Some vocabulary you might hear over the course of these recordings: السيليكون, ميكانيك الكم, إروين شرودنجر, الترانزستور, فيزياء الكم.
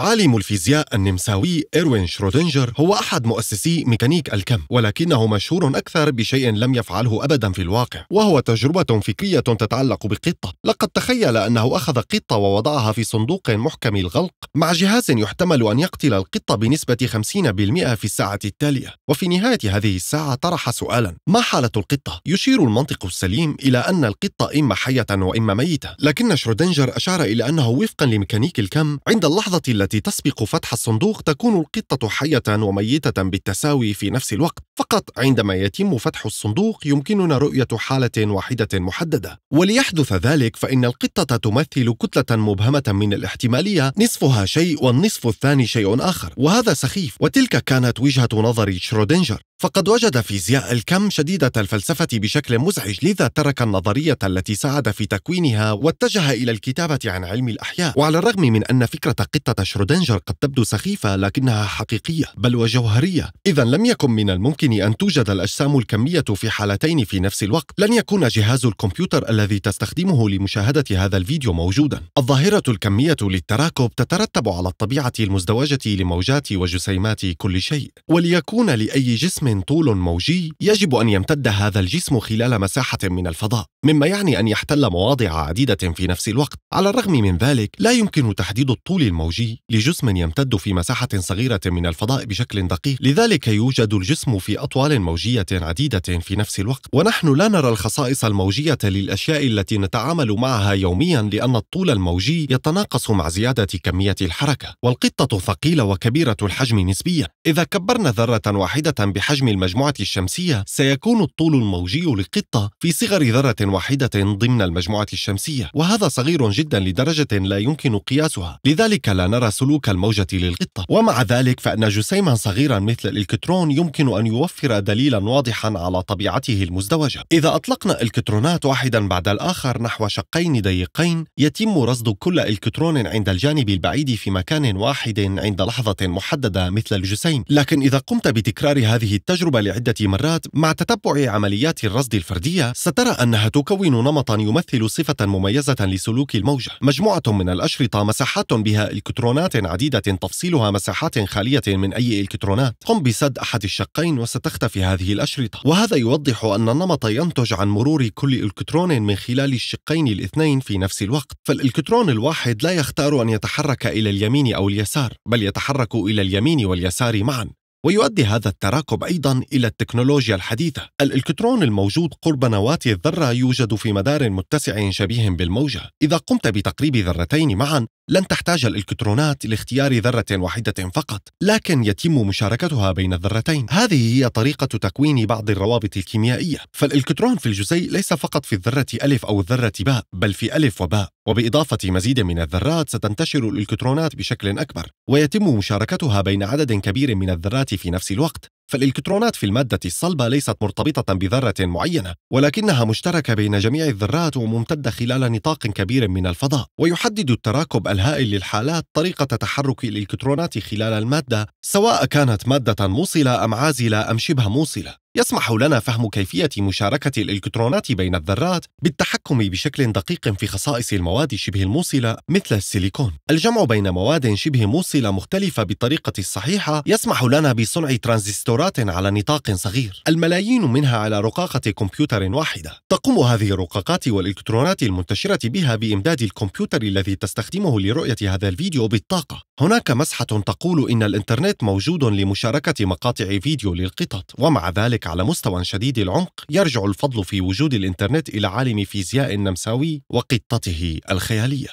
عالم الفيزياء النمساوي إروين شرودنجر هو أحد مؤسسي ميكانيك الكم، ولكنه مشهور أكثر بشيء لم يفعله أبدا في الواقع، وهو تجربة فكرية تتعلق بقطة. لقد تخيل أنه أخذ قطة ووضعها في صندوق محكم الغلق مع جهاز يحتمل أن يقتل القطة بنسبة 50% في الساعة التالية، وفي نهاية هذه الساعة طرح سؤالا: ما حالة القطة؟ يشير المنطق السليم إلى أن القطة إما حية وإما ميتة، لكن شرودنجر أشار إلى أنه وفقا لميكانيك الكم عند اللحظة التي تسبق فتح الصندوق تكون القطة حية وميتة بالتساوي في نفس الوقت، فقط عندما يتم فتح الصندوق يمكننا رؤية حالة واحدة محددة. وليحدث ذلك فإن القطة تمثل كتلة مبهمة من الاحتمالية، نصفها شيء والنصف الثاني شيء آخر، وهذا سخيف. وتلك كانت وجهة نظر شرودنجر، فقد وجد فيزياء الكم شديدة الفلسفة بشكل مزعج، لذا ترك النظرية التي ساعد في تكوينها واتجه إلى الكتابة عن علم الأحياء. وعلى الرغم من أن فكرة قطة شرودنجر قد تبدو سخيفة، لكنها حقيقية بل وجوهرية، إذا لم يكن من الممكن أن توجد الأجسام الكمية في حالتين في نفس الوقت. لن يكون جهاز الكمبيوتر الذي تستخدمه لمشاهدة هذا الفيديو موجودا. الظاهرة الكمية للتراكب تترتب على الطبيعة المزدوجة لموجات وجسيمات كل شيء، وليكون لأي جسم طول موجي يجب أن يمتد هذا الجسم خلال مساحة من الفضاء، مما يعني أن يحتل مواضع عديدة في نفس الوقت. على الرغم من ذلك لا يمكن تحديد الطول الموجي لجسم يمتد في مساحة صغيرة من الفضاء بشكل دقيق، لذلك يوجد الجسم في أطوال موجية عديدة في نفس الوقت، ونحن لا نرى الخصائص الموجية للأشياء التي نتعامل معها يوميا، لأن الطول الموجي يتناقص مع زيادة كمية الحركة. والقطة ثقيلة وكبيرة الحجم نسبيا، إذا كبرنا ذرة واحدة بحجم المجموعة الشمسية سيكون الطول الموجي للقطة في صغر ذرة واحدة ضمن المجموعة الشمسية، وهذا صغير جدا لدرجة لا يمكن قياسها، لذلك لا نرى سلوك الموجة للقطة. ومع ذلك فإن جسيما صغيرا مثل الإلكترون يمكن أن يوفر دليلا واضحا على طبيعته المزدوجة. إذا أطلقنا إلكترونات واحدا بعد الآخر نحو شقين ضيقين يتم رصد كل إلكترون عند الجانب البعيد في مكان واحد عند لحظة محددة مثل الجسيم، لكن إذا قمت بتكرار هذه التجربة لعدة مرات مع تتبع عمليات الرصد الفردية سترى أنها تكون نمطا يمثل صفة مميزة لسلوك الموجة. مجموعة من الأشرطة مساحات بها إلكترونات عديدة تفصيلها مساحات خالية من أي إلكترونات، قم بسد أحد الشقين وستختفي هذه الأشرطة، وهذا يوضح أن النمط ينتج عن مرور كل إلكترون من خلال الشقين الاثنين في نفس الوقت. فالإلكترون الواحد لا يختار أن يتحرك إلى اليمين أو اليسار، بل يتحرك إلى اليمين واليسار معا. ويؤدي هذا التراكب أيضا إلى التكنولوجيا الحديثة. الإلكترون الموجود قرب نواة الذرة يوجد في مدار متسع شبيه بالموجة، إذا قمت بتقريب ذرتين معا لن تحتاج الإلكترونات لاختيار ذرة واحدة فقط، لكن يتم مشاركتها بين الذرتين. هذه هي طريقة تكوين بعض الروابط الكيميائية، فالإلكترون في الجزيء ليس فقط في الذرة ألف أو الذرة باء، بل في ألف وباء، وبإضافة مزيد من الذرات ستنتشر الإلكترونات بشكل أكبر، ويتم مشاركتها بين عدد كبير من الذرات في نفس الوقت. فالإلكترونات في المادة الصلبة ليست مرتبطة بذرة معينة، ولكنها مشتركة بين جميع الذرات وممتدة خلال نطاق كبير من الفضاء. ويحدد التراكب الهائل للحالات طريقة تحرك الإلكترونات خلال المادة، سواء كانت مادة موصلة أم عازلة أم شبه موصلة. يسمح لنا فهم كيفية مشاركة الإلكترونات بين الذرات بالتحكم بشكل دقيق في خصائص المواد شبه الموصلة مثل السيليكون. الجمع بين مواد شبه موصلة مختلفة بالطريقة الصحيحة يسمح لنا بصنع ترانزستورات على نطاق صغير، الملايين منها على رقاقة كمبيوتر واحدة. تقوم هذه الرقاقات والإلكترونات المنتشرة بها بإمداد الكمبيوتر الذي تستخدمه لرؤية هذا الفيديو بالطاقة. هناك مسحة تقول إن الإنترنت موجود لمشاركة مقاطع فيديو للقطط، ومع ذلك على مستوى شديد العمق يرجع الفضل في وجود الإنترنت إلى عالم فيزياء النمساوي وقطته الخيالية.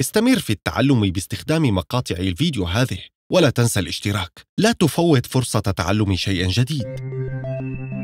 استمر في التعلم باستخدام مقاطع الفيديو هذه، ولا تنسى الاشتراك. لا تفوت فرصة تعلم شيء جديد.